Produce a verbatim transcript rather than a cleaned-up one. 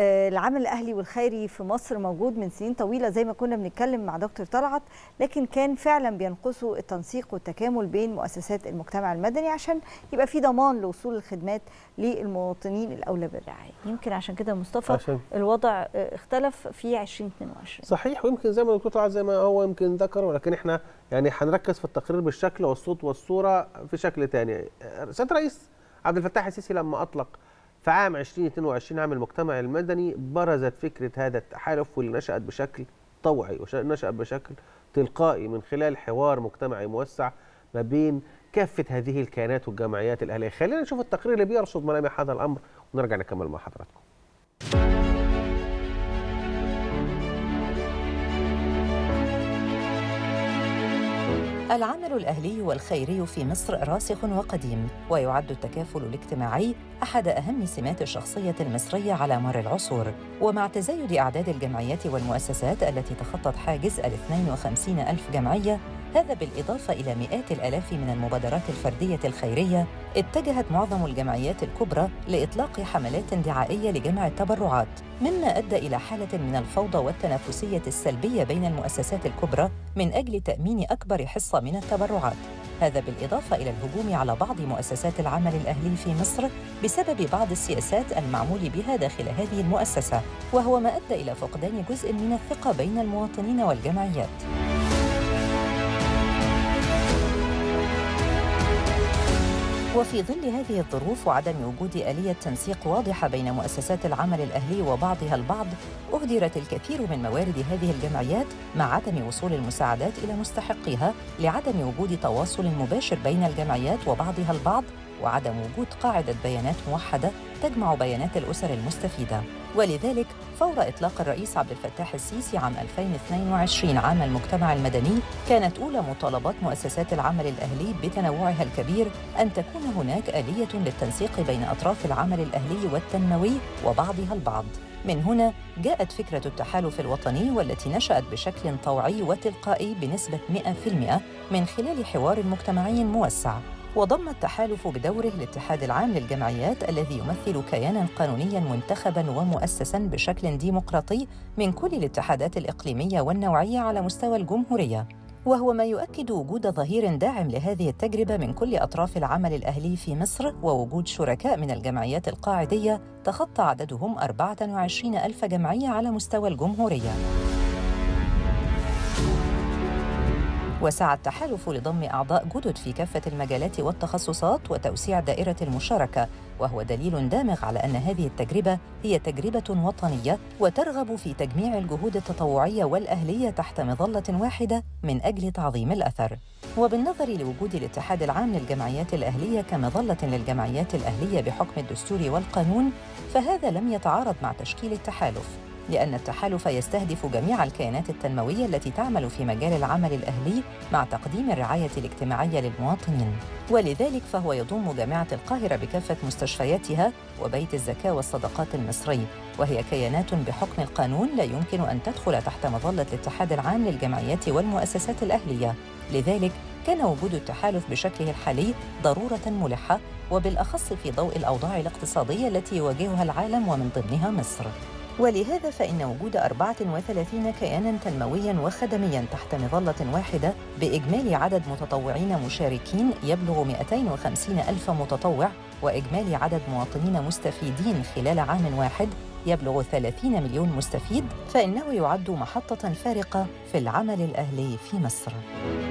العمل الأهلي والخيري في مصر موجود من سنين طويلة زي ما كنا بنتكلم مع دكتور طلعت، لكن كان فعلا بينقصه التنسيق والتكامل بين مؤسسات المجتمع المدني عشان يبقى في ضمان لوصول الخدمات للمواطنين الأولى بالرعاية. يمكن عشان كده مصطفى عشان. الوضع اختلف في ألفين واثنين وعشرين. صحيح، ويمكن زي ما دكتور طلعت زي ما هو يمكن ذكر، ولكن احنا يعني هنركز في التقرير بالشكل والصوت والصورة في شكل ثاني. سيد الرئيس عبد الفتاح السيسي لما أطلق في عام ألفين واثنين وعشرين عام المجتمع المدني، برزت فكرة هذا التحالف واللي نشأت بشكل طوعي ونشأت بشكل تلقائي من خلال حوار مجتمعي موسع ما بين كافة هذه الكيانات والجمعيات الأهلية. خلينا نشوف التقرير اللي بيرصد ملامح هذا الأمر ونرجع نكمل مع حضراتكم. العمل الأهلي والخيري في مصر راسخ وقديم، ويعد التكافل الاجتماعي أحد أهم سمات الشخصية المصرية على مر العصور. ومع تزايد أعداد الجمعيات والمؤسسات التي تخطت حاجز اثنين وخمسين ألف جمعية، هذا بالإضافة إلى مئات الآلاف من المبادرات الفردية الخيرية، اتجهت معظم الجمعيات الكبرى لإطلاق حملات دعائية لجمع التبرعات، مما أدى إلى حالة من الفوضى والتنافسية السلبية بين المؤسسات الكبرى من أجل تأمين أكبر حصة من التبرعات. هذا بالإضافة إلى الهجوم على بعض مؤسسات العمل الأهلي في مصر بسبب بعض السياسات المعمول بها داخل هذه المؤسسة، وهو ما أدى إلى فقدان جزء من الثقة بين المواطنين والجمعيات. وفي ظل هذه الظروف وعدم وجود آلية تنسيق واضحة بين مؤسسات العمل الأهلي وبعضها البعض، أهدرت الكثير من موارد هذه الجمعيات مع عدم وصول المساعدات إلى مستحقيها، لعدم وجود تواصل مباشر بين الجمعيات وبعضها البعض، وعدم وجود قاعدة بيانات موحدة تجمع بيانات الأسر المستفيدة. ولذلك فور إطلاق الرئيس عبد الفتاح السيسي عام ألفين واثنين وعشرين عام المجتمع المدني، كانت أولى مطالبات مؤسسات العمل الأهلي بتنوعها الكبير أن تكون هناك آلية للتنسيق بين أطراف العمل الأهلي والتنموي وبعضها البعض. من هنا جاءت فكرة التحالف الوطني، والتي نشأت بشكل طوعي وتلقائي بنسبة مئة بالمئة من خلال حوار مجتمعي موسع. وضم التحالف بدوره الاتحاد العام للجمعيات، الذي يمثل كياناً قانونياً منتخباً ومؤسساً بشكل ديمقراطي من كل الاتحادات الإقليمية والنوعية على مستوى الجمهورية، وهو ما يؤكد وجود ظهير داعم لهذه التجربة من كل أطراف العمل الأهلي في مصر، ووجود شركاء من الجمعيات القاعدية تخطى عددهم أربعة وعشرين ألف جمعية على مستوى الجمهورية. وسعى التحالف لضم أعضاء جدد في كافة المجالات والتخصصات وتوسيع دائرة المشاركة، وهو دليل دامغ على أن هذه التجربة هي تجربة وطنية، وترغب في تجميع الجهود التطوعية والأهلية تحت مظلة واحدة من أجل تعظيم الأثر. وبالنظر لوجود الاتحاد العام للجمعيات الأهلية كمظلة للجمعيات الأهلية بحكم الدستور والقانون، فهذا لم يتعارض مع تشكيل التحالف، لأن التحالف يستهدف جميع الكيانات التنموية التي تعمل في مجال العمل الأهلي مع تقديم الرعاية الاجتماعية للمواطنين. ولذلك فهو يضم جامعة القاهرة بكافة مستشفياتها وبيت الزكاة والصدقات المصري، وهي كيانات بحكم القانون لا يمكن أن تدخل تحت مظلة الاتحاد العام للجمعيات والمؤسسات الأهلية. لذلك كان وجود التحالف بشكله الحالي ضرورة ملحة، وبالأخص في ضوء الأوضاع الاقتصادية التي يواجهها العالم ومن ضمنها مصر. ولهذا فإن وجود أربعة وثلاثين كياناً تنموياً وخدمياً تحت مظلة واحدة بإجمالي عدد متطوعين مشاركين يبلغ مئتين وخمسين ألف متطوع، وإجمالي عدد مواطنين مستفيدين خلال عام واحد يبلغ ثلاثين مليون مستفيد، فإنه يعد محطة فارقة في العمل الأهلي في مصر.